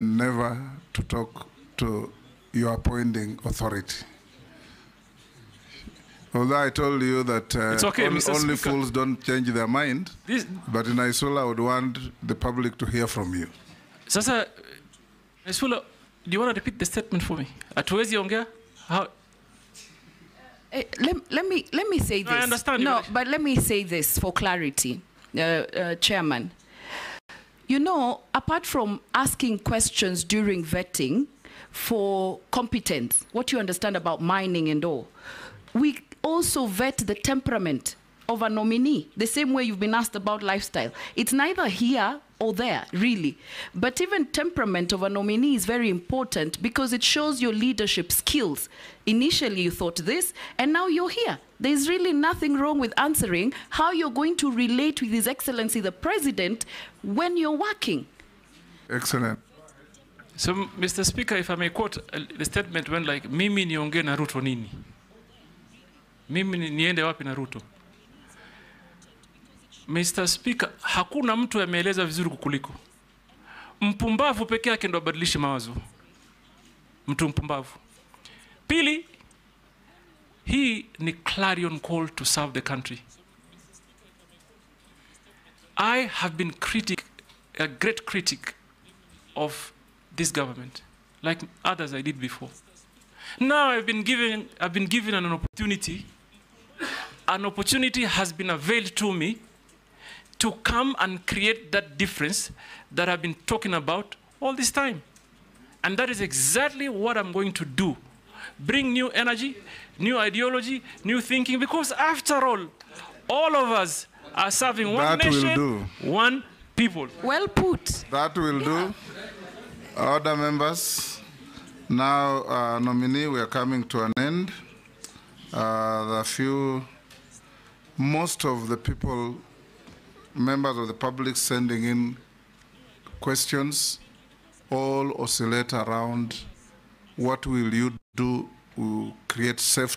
never to talk to your appointing authority. Although I told you that it's okay, only fools don't change their mind, but in Isula I would want the public to hear from you. Sasa, Isula, do you want to repeat the statement for me? Atuwezi ongea? How? Let me say this. I understand. No, but let me say this for clarity, Chairman. You know, apart from asking questions during vetting for competence, what you understand about mining and all, we also vet the temperament of a nominee, the same way you've been asked about lifestyle. It's neither here or there, really. But even temperament of a nominee is very important because it shows your leadership skills. Initially you thought this, and now you're here. There's really nothing wrong with answering how you're going to relate with His Excellency the President when you're working. Excellent. So, Mr. Speaker, if I may quote the statement when like, Mimi niongee na Ruto nini? Mimi niende wapi na Ruto? Mr. Speaker, hakuna mtu ameeleza vizuri kukuliko. Mpumbavu peke yake ndo abadilishi mawazo. Mtu mpumbavu. Pili, hii ni clarion call to serve the country. I have been a great critic of this government, like others I did before. Now I've been given an opportunity. An opportunity has been availed to me to come and create that difference that I've been talking about all this time. And that is exactly what I'm going to do. Bring new energy, new ideology, new thinking, because after all of us are serving one nation, one people. Well put. That will do. Other members, now nominee, we are coming to an end. Most of the people, members of the public sending in questions, all oscillate around what will you do to create safety.